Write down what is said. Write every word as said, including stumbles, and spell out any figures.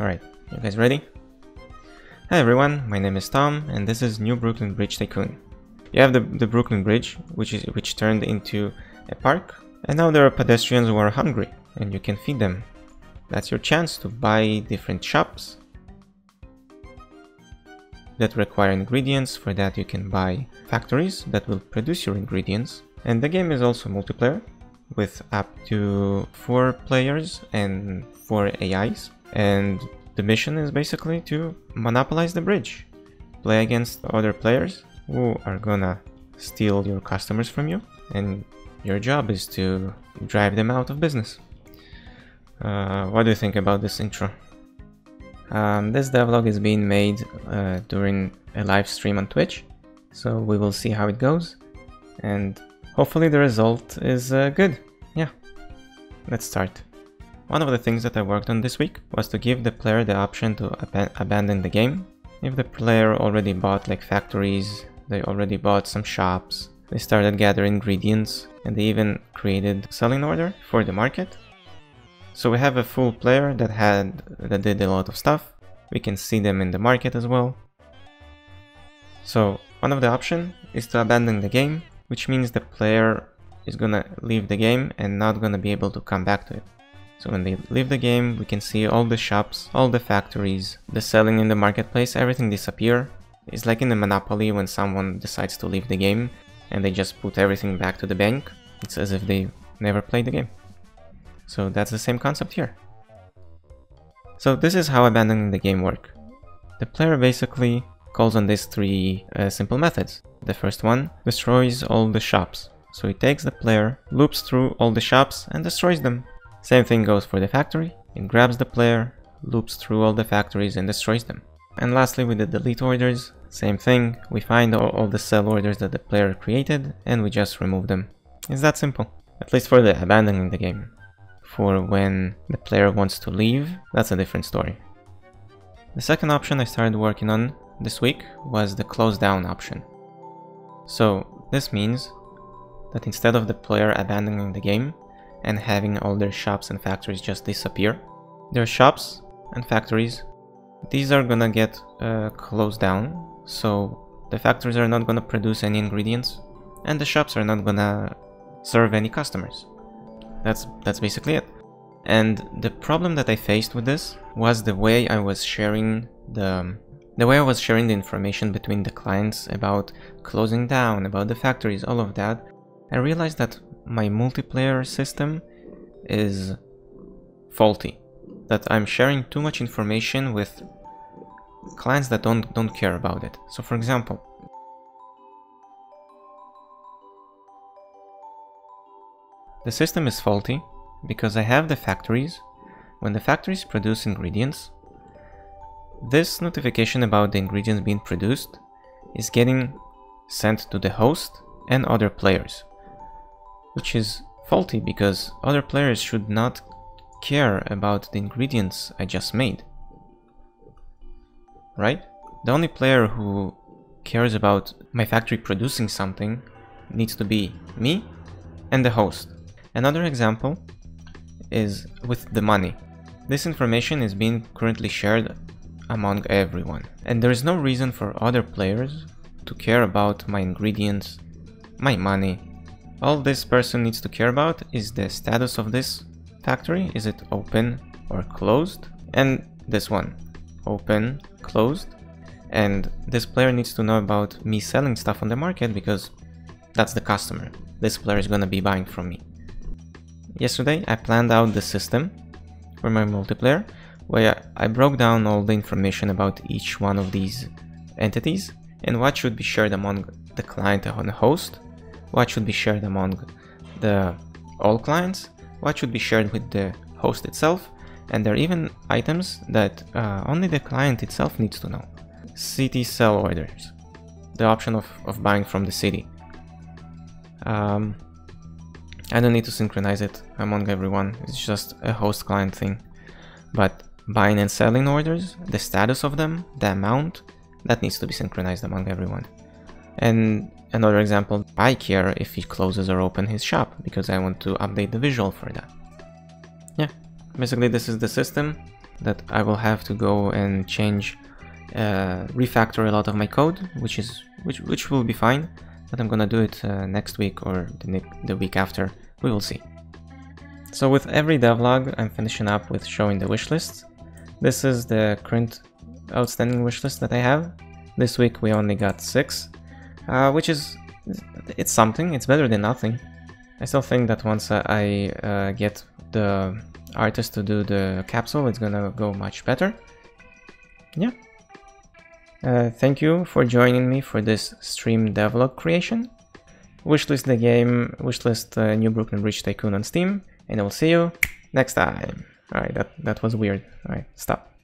Alright, you guys ready? Hi everyone, my name is Tom and this is New Brooklyn Bridge Tycoon. You have the, the Brooklyn Bridge, which is which turned into a park, and now there are pedestrians who are hungry and you can feed them. That's your chance to buy different shops that require ingredients. For that you can buy factories that will produce your ingredients. And the game is also multiplayer with up to four players and four A Is. And the mission is basically to monopolize the bridge, play against other players who are gonna steal your customers from you, and your job is to drive them out of business. Uh, what do you think about this intro? Um, this devlog is being made uh, during a live stream on Twitch, so we will see how it goes, and hopefully the result is uh, good. Yeah, let's start. One of the things that I worked on this week was to give the player the option to ab- abandon the game. If the player already bought like factories, they already bought some shops, they started gathering ingredients, and they even created a selling order for the market. So we have a full player that had that did a lot of stuff. We can see them in the market as well. So one of the options is to abandon the game, which means the player is gonna leave the game and not gonna be able to come back to it. So when they leave the game, we can see all the shops, all the factories, the selling in the marketplace, everything disappear. It's like in the Monopoly when someone decides to leave the game and they just put everything back to the bank. It's as if they never played the game. So that's the same concept here. So this is how abandoning the game works. The player basically calls on these three uh, simple methods. The first one destroys all the shops. So it takes the player, loops through all the shops and destroys them. Same thing goes for the factory. It grabs the player, loops through all the factories and destroys them. And lastly, with the delete orders, same thing. We find all, all the sell orders that the player created and we just remove them. It's that simple. At least for the abandoning the game. For when the player wants to leave, that's a different story. The second option I started working on this week was the close down option. So this means that instead of the player abandoning the game and having all their shops and factories just disappear, their shops and factories, these are gonna get uh, closed down, so the factories are not gonna produce any ingredients and the shops are not gonna serve any customers. That's, that's basically it. And the problem that I faced with this was the way I was sharing the the way I was sharing the information between the clients about closing down, about the factories, all of that. I realized that my multiplayer system is faulty, that I'm sharing too much information with clients that don't don't care about it. So for example, the system is faulty because I have the factories. When the factories produce ingredients, this notification about the ingredients being produced is getting sent to the host and other players, which is faulty because other players should not care about the ingredients I just made, right? The only player who cares about my factory producing something needs to be me and the host. Another example is with the money. This information is being currently shared among everyone, and there is no reason for other players to care about my ingredients, my money. All this person needs to care about is the status of this factory. Is it open or closed? And this one, open, closed. And this player needs to know about me selling stuff on the market because that's the customer. This player is gonna be buying from me. Yesterday, I planned out the system for my multiplayer, where I broke down all the information about each one of these entities and what should be shared among the client and the host, what should be shared among the all clients, what should be shared with the host itself, and there are even items that uh, only the client itself needs to know. City sell orders, the option of, of buying from the city. Um, I don't need to synchronize it among everyone, it's just a host client thing. But buying and selling orders, the status of them, the amount, that needs to be synchronized among everyone. And another example, I care if he closes or opens his shop because I want to update the visual for that. Yeah, basically this is the system. that I will have to go and change, uh, refactor a lot of my code, which is which which will be fine. But I'm gonna do it uh, next week or the, the week after. We will see. So with every devlog, I'm finishing up with showing the wishlist. This is the current outstanding wishlist that I have. This week we only got six, uh, which is it's something. It's better than nothing. I still think that once I uh, get the artist to do the capsule, it's gonna go much better. Yeah. Uh, thank you for joining me for this stream devlog creation. Wishlist the game, wishlist uh, New Brooklyn Bridge Tycoon on Steam, and I will see you next time. Alright, that, that was weird. Alright, stop.